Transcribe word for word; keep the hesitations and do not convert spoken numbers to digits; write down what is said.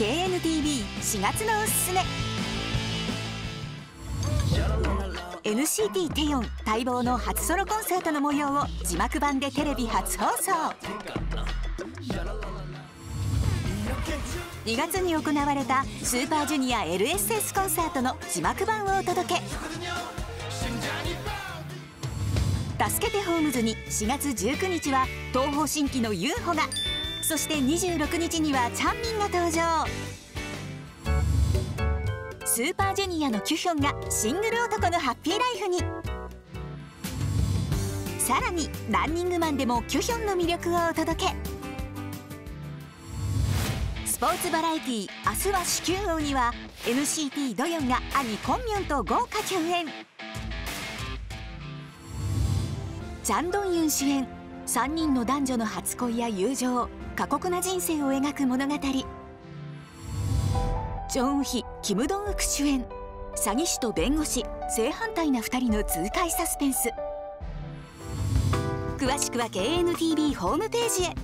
ケーエヌティービーしがつのおすすめ。 エヌシーティー テヨン待望の初ソロコンサートの模様を字幕版でテレビ初放送。にがつに行われたスーパージュニア エルエスエス コンサートの字幕版をお届け。助けてホームズにしがつじゅうくにちは東方神起の ユーフォ が、そしてにじゅうろくにちにはチャンミンが登場。スーパージュニアのキュヒョンがシングル男のハッピーライフに。さらにランニングマンでもキュヒョンの魅力をお届け。スポーツバラエティー「明日は子宮王」には エヌシーティー ドヨンが兄コンミョンと豪華共演。チャンドンユン主演、さんにんの男女の初恋や友情、過酷な人生を描く物語。チョン・ウヒ、キム・ドンウク主演、詐欺師と弁護士、正反対なふたりの痛快サスペンス。詳しくは ケーエヌティービー ホームページへ。